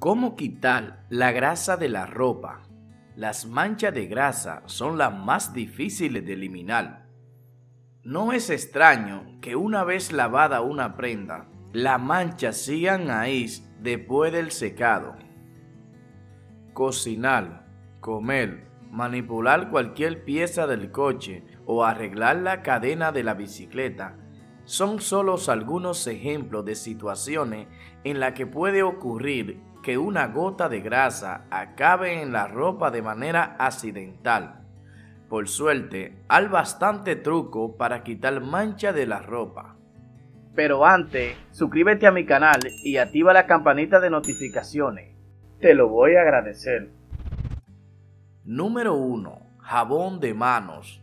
¿Cómo quitar la grasa de la ropa? Las manchas de grasa son las más difíciles de eliminar. No es extraño que una vez lavada una prenda, las manchas sigan ahí después del secado. Cocinar, comer, manipular cualquier pieza del coche o arreglar la cadena de la bicicleta son solo algunos ejemplos de situaciones en las que puede ocurrir que una gota de grasa acabe en la ropa de manera accidental. Por suerte, hay bastante truco para quitar mancha de la ropa. Pero antes, suscríbete a mi canal y activa la campanita de notificaciones. Te lo voy a agradecer. Número 1. Jabón de manos.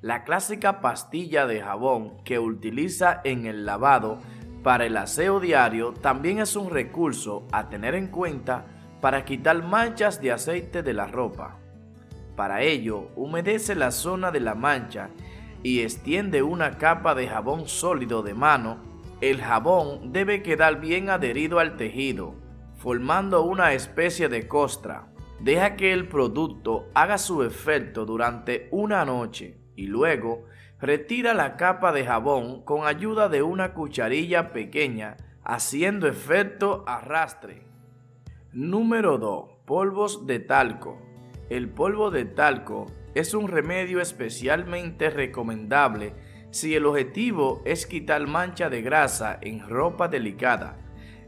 La clásica pastilla de jabón que utiliza en el lavado para el aseo diario también es un recurso a tener en cuenta para quitar manchas de aceite de la ropa. Para ello, humedece la zona de la mancha y extiende una capa de jabón sólido de mano. El jabón debe quedar bien adherido al tejido, formando una especie de costra. Deja que el producto haga su efecto durante una noche y luego retira la capa de jabón con ayuda de una cucharilla pequeña, haciendo efecto arrastre. Número 2. Polvos de talco. El polvo de talco es un remedio especialmente recomendable si el objetivo es quitar mancha de grasa en ropa delicada,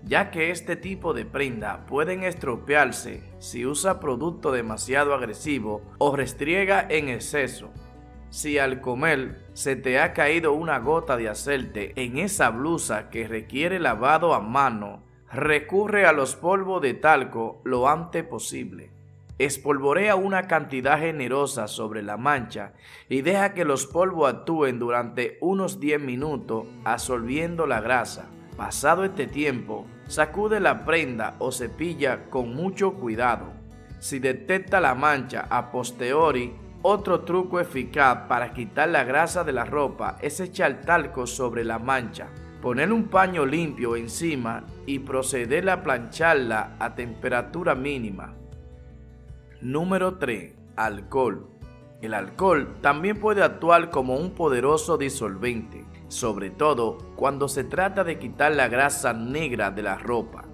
ya que este tipo de prenda pueden estropearse si usa producto demasiado agresivo o restriega en exceso. Si al comer se te ha caído una gota de aceite en esa blusa que requiere lavado a mano, recurre a los polvos de talco lo antes posible. Espolvorea una cantidad generosa sobre la mancha y deja que los polvos actúen durante unos 10 minutos absorbiendo la grasa. Pasado este tiempo, sacude la prenda o cepilla con mucho cuidado. Si detecta la mancha a posteriori, otro truco eficaz para quitar la grasa de la ropa es echar talco sobre la mancha, poner un paño limpio encima y proceder a plancharla a temperatura mínima. Número 3. Alcohol. El alcohol también puede actuar como un poderoso disolvente, sobre todo cuando se trata de quitar la grasa negra de la ropa.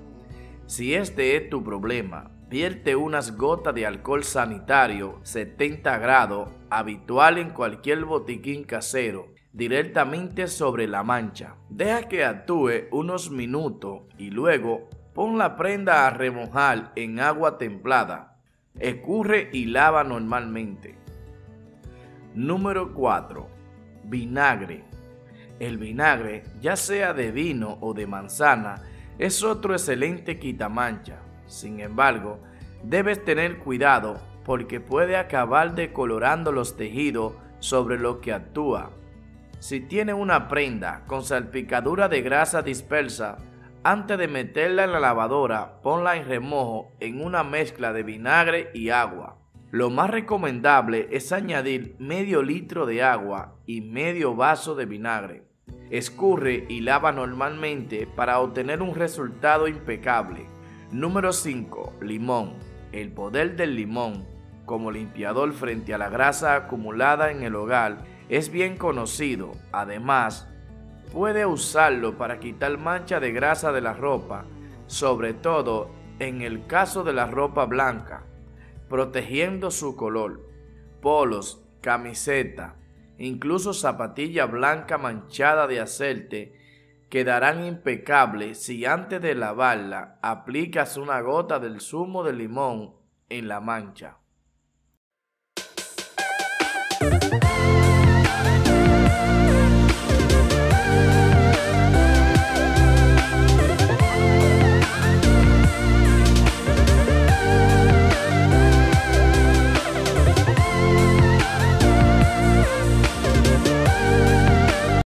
Si este es tu problema, vierte unas gotas de alcohol sanitario 70 grados, habitual en cualquier botiquín casero, directamente sobre la mancha. Deja que actúe unos minutos y luego pon la prenda a remojar en agua templada. Escurre y lava normalmente. Número 4. Vinagre. El vinagre, ya sea de vino o de manzana, es otro excelente quitamancha. Sin embargo, debes tener cuidado porque puede acabar decolorando los tejidos sobre los que actúa. Si tiene una prenda con salpicadura de grasa dispersa, antes de meterla en la lavadora, ponla en remojo en una mezcla de vinagre y agua. Lo más recomendable es añadir medio litro de agua y medio vaso de vinagre. Escurre y lava normalmente para obtener un resultado impecable. Número 5. Limón. El poder del limón como limpiador frente a la grasa acumulada en el hogar es bien conocido. Además, puede usarlo para quitar mancha de grasa de la ropa, sobre todo en el caso de la ropa blanca, protegiendo su color. Polos, camiseta, incluso zapatilla blanca manchada de aceite quedarán impecables si antes de lavarla aplicas una gota del zumo de limón en la mancha.